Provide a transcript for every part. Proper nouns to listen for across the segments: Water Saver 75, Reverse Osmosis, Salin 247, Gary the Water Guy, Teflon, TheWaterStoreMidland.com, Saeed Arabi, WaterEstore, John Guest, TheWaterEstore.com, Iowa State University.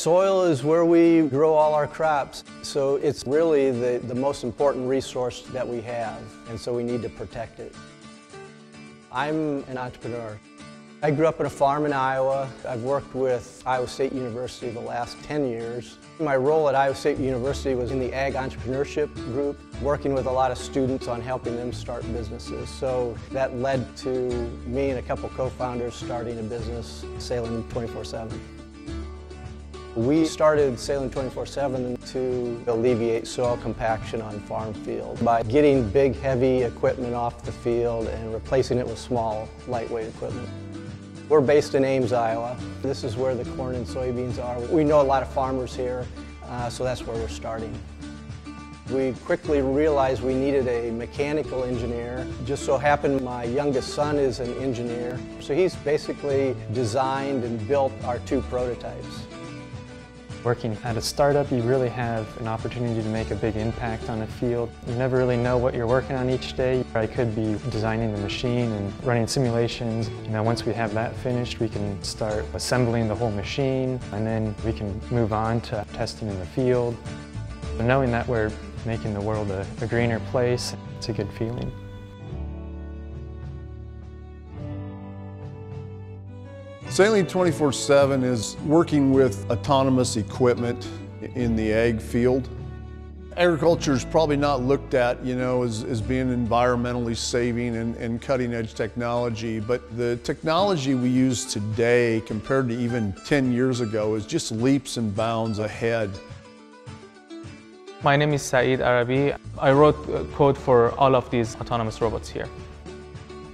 Soil is where we grow all our crops, so it's really the most important resource that we have, and so we need to protect it. I'm an entrepreneur. I grew up on a farm in Iowa. I've worked with Iowa State University the last 10 years. My role at Iowa State University was in the Ag Entrepreneurship Group, working with a lot of students on helping them start businesses. So that led to me and a couple co-founders starting a business, Salin 247. We started Salin 247 to alleviate soil compaction on farm fields by getting big, heavy equipment off the field and replacing it with small, lightweight equipment. We're based in Ames, Iowa. This is where the corn and soybeans are. We know a lot of farmers here, so that's where we're starting. We quickly realized we needed a mechanical engineer. Just so happened my youngest son is an engineer, so he's basically designed and built our two prototypes. Working at a startup, you really have an opportunity to make a big impact on the field. You never really know what you're working on each day. I could be designing the machine and running simulations. You know, once we have that finished, we can start assembling the whole machine, and then we can move on to testing in the field. But knowing that we're making the world a greener place, it's a good feeling. Salin 247 is working with autonomous equipment in the ag field. Agriculture is probably not looked at, you know, as being environmentally saving and cutting-edge technology, but the technology we use today compared to even 10 years ago is just leaps and bounds ahead. My name is Saeed Arabi. I wrote code for all of these autonomous robots here.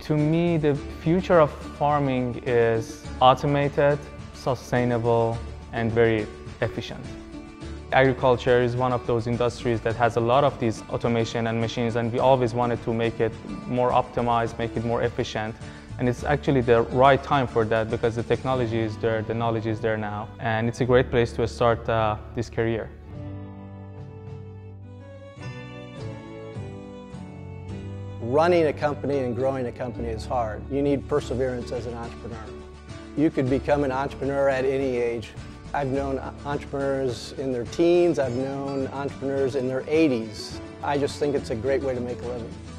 To me, the future of farming is automated, sustainable, and very efficient. Agriculture is one of those industries that has a lot of these automation and machines, and we always wanted to make it more optimized, make it more efficient. And it's actually the right time for that because the technology is there, the knowledge is there now, and it's a great place to start this career. Running a company and growing a company is hard. You need perseverance as an entrepreneur. You could become an entrepreneur at any age. I've known entrepreneurs in their teens. I've known entrepreneurs in their 80s. I just think it's a great way to make a living.